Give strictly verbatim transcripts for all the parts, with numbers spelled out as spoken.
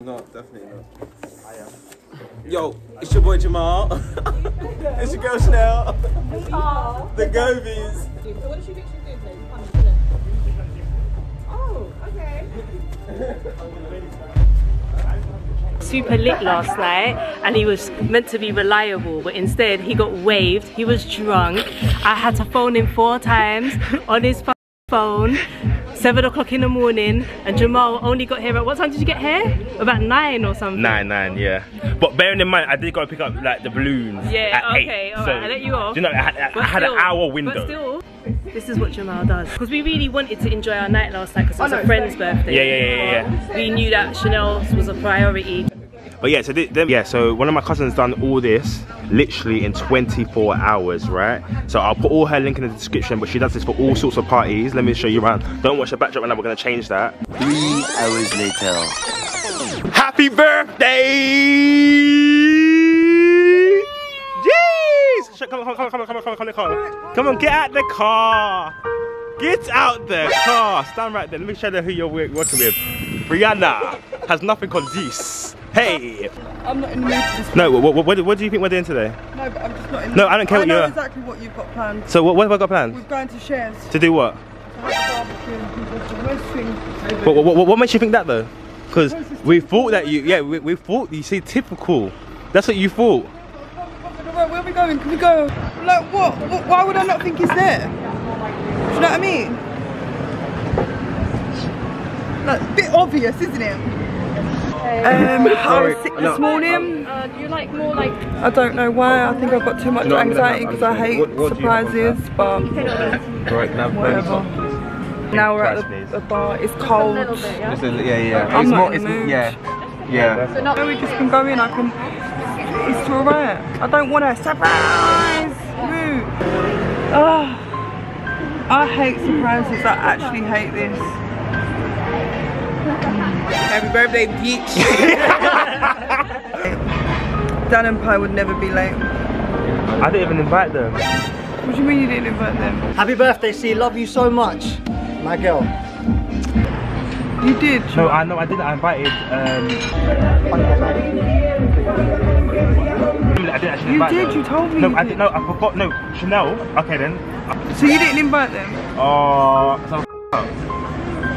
No, definitely not. I am. Yo, it's your boy Jamal. It's your girl Chanel. We are the Gobies. So what did you think she was doing today? Oh, okay. Super lit last night, and he was meant to be reliable, but instead he got waved. He was drunk. I had to phone him four times on his phone. Seven o'clock in the morning, and Jamal only got here at what time did you get here? About nine or something. Nine, nine, yeah. But bearing in mind, I did go pick up like the balloons. Yeah, at okay, alright, so, I let you off. Do you know, I had, I had still, an hour window. But still, this is what Jamal does. Because we really wanted to enjoy our night last night because it was oh, no, a friend's birthday. Yeah, yeah, yeah, yeah, yeah. We knew that Chanel's was a priority. But yeah, so th them, yeah, so one of my cousins done all this literally in twenty-four hours, right? So I'll put all her link in the description, but she does this for all sorts of parties. Let me show you around. Don't watch the backdrop right now, we're gonna change that. Three hours later. Happy birthday! Jeez! Come on, come on, come on, come on, come on, come on, come on. Come on, get out the car. Get out the car. Stand right there. Let me show you who you're working with. Brianna has nothing called this. Hey! I'm not in the mood for this. No, what, what, what do you think we're doing today? No, but I'm just not in the mood. No, I don't care I what you're... I know exactly what you've got planned. So what, what have I got planned? We're going to Shares. To do what? To have a barbecue and people do most things. What, what, what makes you think that though? Because we thought that you... Yeah, we, we thought you see typical. That's what you thought. Where are we going? Can we go? Like what? Why would I not think he's there? Do you know what I mean? Like, it's a bit obvious, isn't it? Um, I was sick this morning. Uh, do you like more like? I don't know why. I think I've got too much no, anxiety because I hate what, what surprises. But right now, whatever. Now we're at the, the bar. It's cold. Bit, yeah? It's a, yeah, yeah. I'm it's not more, in the mood. Yeah, yeah. So not we just can go in. I can. It's alright. I don't want a surprise. Mood. Oh, I hate surprises. I actually hate this. Happy birthday, bitch! Dan and Pai would never be late. I didn't even invite them. What do you mean you didn't invite them? Happy birthday, C. Love you so much. My girl. You did? No, you? I know I didn't. I invited... Um, I didn't actually invite you did, them. You told me. No, I didn't. No, I forgot. No, Chanel. Okay then. So you didn't invite them? Oh, uh, so f***ed up.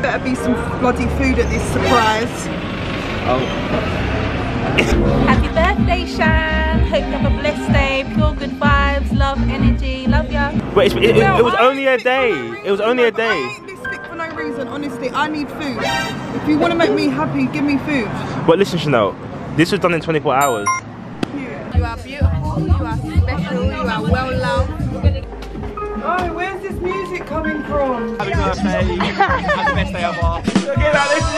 Better be some bloody food at this surprise. Oh. Happy birthday, Shan. Hope you have a blessed day. Pure good vibes, love, energy, love ya. But it's, it, no, it, it was I only a day. Reason, it was only no, a day. I ain't this sick for no reason, honestly. I need food. If you want to make me happy, give me food. But listen, Chanel, this was done in twenty-four hours. Yeah. You are beautiful, you are special, you are well loved. Oh, where's this music coming from? Happy birthday. Happy best day ever. Look at that, this is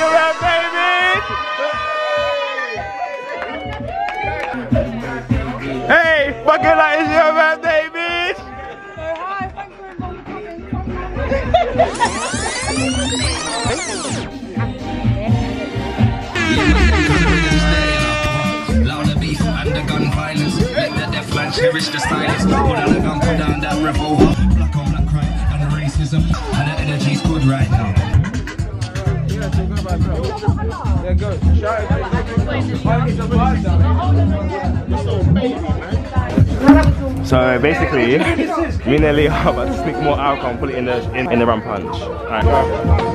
your round, baby! Hey, fucking that is your round, baby! So, hi, thanks for involving. Louder beef and the gun violence. Let the death man cherish the silence. Put on the gun, put down that revolver. And the energy's good right now. So basically, me and Eli are about to sneak more alcohol and put it in the in, in the rum punch. All right.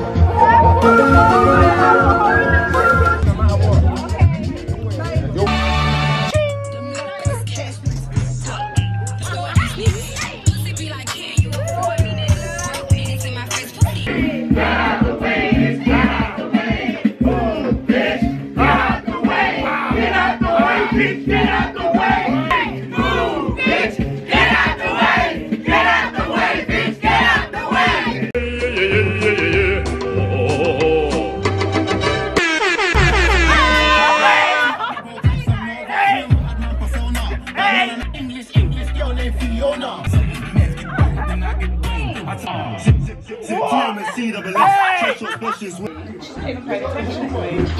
Do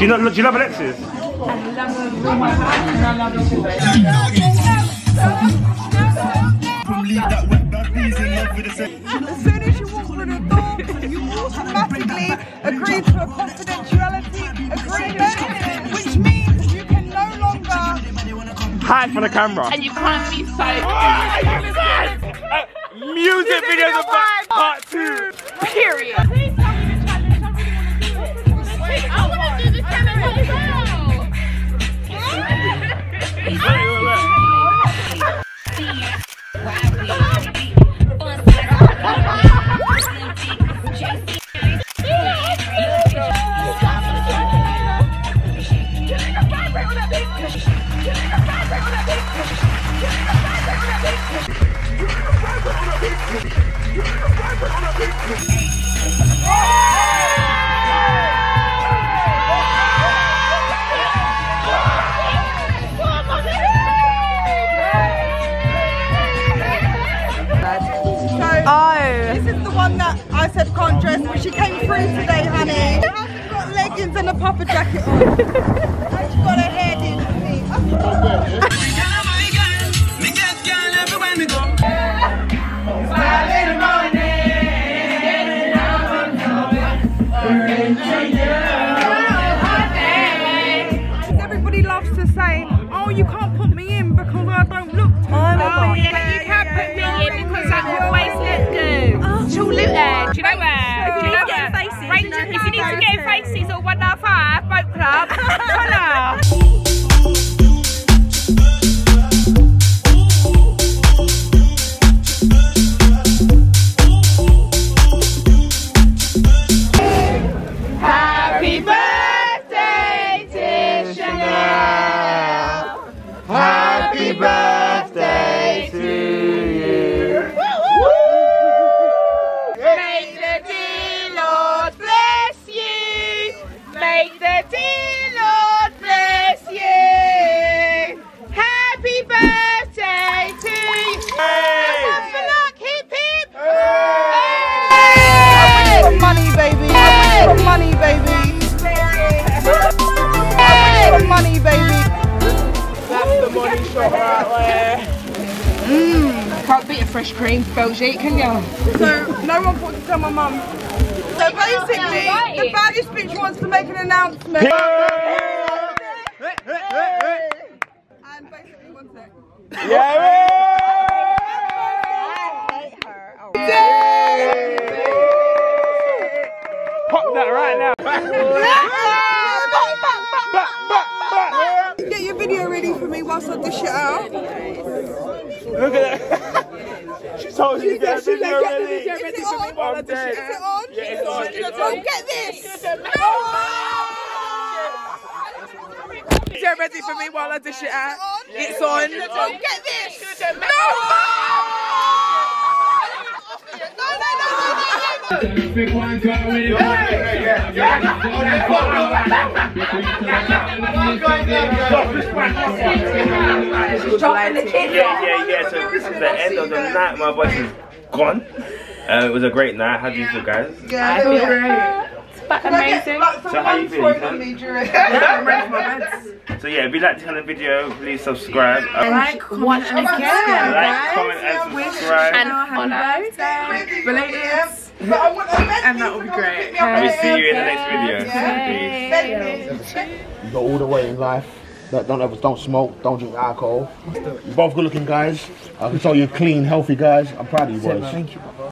you, know, do you love Alexis? I love her with all my heart and I love her today. As soon as you walk through the door, you automatically agree to a confidentiality agreement, which means hide from the camera. And you can't be sight. Oh, uh, music video of part two. Period. Please tell me the challenge. I really want to do it. Wait, I want to do the challenge as she came through today, honey. She hasn't got leggings and a puffer jacket on. And she's got her hair in the feet. Everybody loves to say, oh, you can't put me in because I don't look too well. But you can put me in because I always look good. Oh, she'll look there. Do you know where? If you need to get faces or one out five, boat club, holla! Fresh cream, Belgique, can you? So, no one thought to tell my mum. So basically, the baddest bitch wants to make an announcement. And basically wants it. I hate her. Pop that right now. Get your video ready for me whilst I dish it out. Look at that. She told you that she's already. Is it on? Is it on? Yeah, it's on. Don't get this. Is it ready for me while I dish it out? It's on. Don't get this. Yeah, yeah, so this is the end of the night. My voice is gone. Uh, it was a great night. How do you feel, guys? Yeah, I feel great. It's back amazing. So how you feeling? I'm ready for my beds. So yeah, if you like this kind of video, please subscribe. Um, like, watch again. Like, comment, and subscribe. And follow. Relatives. And that will be great. And we'll see you in the next video. Yeah. Peace. Yeah. You go all the way in life. Don't ever, don't smoke, don't drink alcohol. You're both good looking guys. I can tell you're clean, healthy guys. I'm proud of you boys. Thank you.